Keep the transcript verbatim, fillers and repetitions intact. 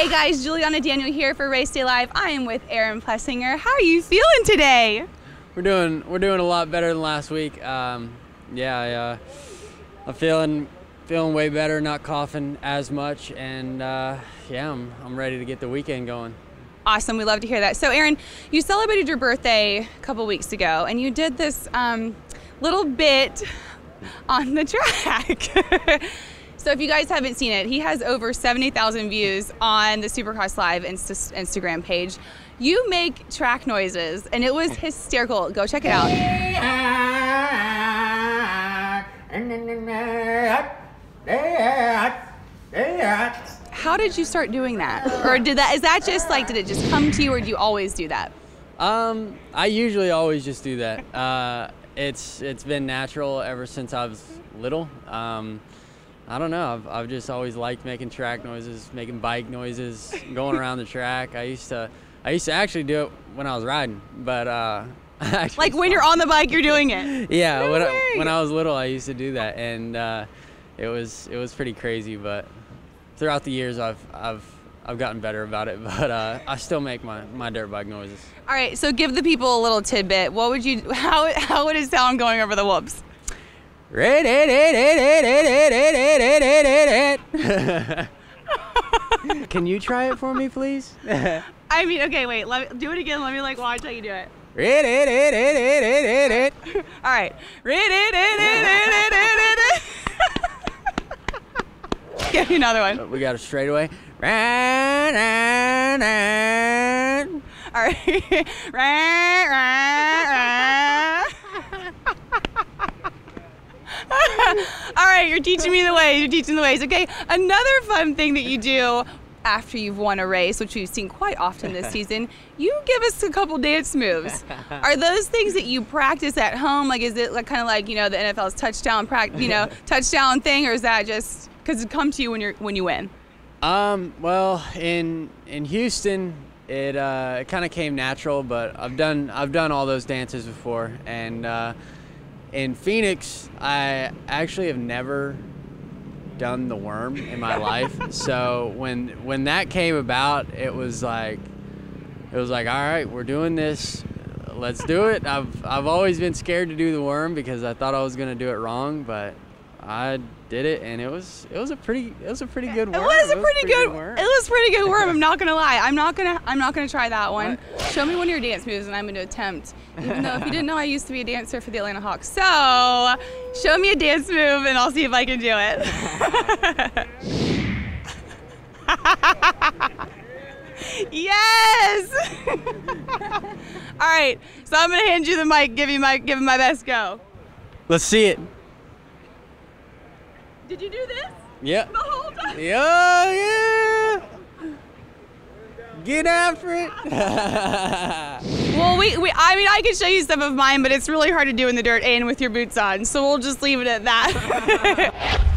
Hey guys, Juliana Daniell here for Race Day Live. I am with Aaron Plessinger. How are you feeling today? We're doing we're doing a lot better than last week. Um, yeah, I, uh, I'm feeling feeling way better, not coughing as much, and uh, yeah, I'm I'm ready to get the weekend going. Awesome, we love to hear that. So Aaron, you celebrated your birthday a couple weeks ago, and you did this um, little bit on the track. So if you guys haven't seen it, he has over seventy thousand views on the Supercross Live Insta Instagram page. You make track noises, and it was hysterical. Go check it out. How did you start doing that? Or did that, is that just like, did it just come to you, or do you always do that? Um, I usually always just do that. Uh, it's it's been natural ever since I was little. Um, I don't know, I've, I've just always liked making track noises, making bike noises, going around the track. I used to I used to actually do it when I was riding, but... Uh, like when stopped. You're on the bike, you're doing it? Yeah, no when, I, when I was little, I used to do that, and uh, it was it was pretty crazy, but throughout the years, I've, I've, I've gotten better about it, but uh, I still make my, my dirt bike noises. All right, so give the people a little tidbit. What would you, how, how would it sound going over the whoops? Red, red, red, red, red, red, red, red. Can you try it for me, please? I mean, okay, wait. Let me, do it again. Let me like watch how you do it. Red, red, red, red, red, red. All right. Red, red, red, red, red. Give me another one. We got a straightaway. Ran, ran, ran. All right. Ran, ran, ran. All right, you're teaching me the ways, you're teaching the ways. Okay, another fun thing that you do after you've won a race, which we've seen quite often this season, you give us a couple dance moves. Are those things that you practice at home? Like, is it like, kind of like, you know, the N F L's touchdown, you know, touchdown thing, or is that just because it comes to you when you're when you win? Um, well, in in Houston, it uh, it kind of came natural, but I've done I've done all those dances before, and. Uh, In Phoenix, I actually have never done the worm in my life. So when when that came about, it was like it was like all right, we're doing this. Let's do it. I've I've always been scared to do the worm because I thought I was gonna do it wrong, but I did it, and it was it was a pretty it was a pretty good worm. It was a pretty good worm. It was a pretty good worm. I'm not gonna lie. I'm not gonna I'm not gonna try that one. What? Show me one of your dance moves, and I'm gonna attempt. Even though if you didn't know, I used to be a dancer for the Atlanta Hawks. So show me a dance move, and I'll see if I can do it. Yes. All right. So I'm gonna hand you the mic. Give you my give it my best go. Let's see it. Did you do this? Yeah. The whole time? Yeah, yeah. Get after it. Well, we, we, I mean, I could show you some of mine, but it's really hard to do in the dirt and with your boots on. So we'll just leave it at that.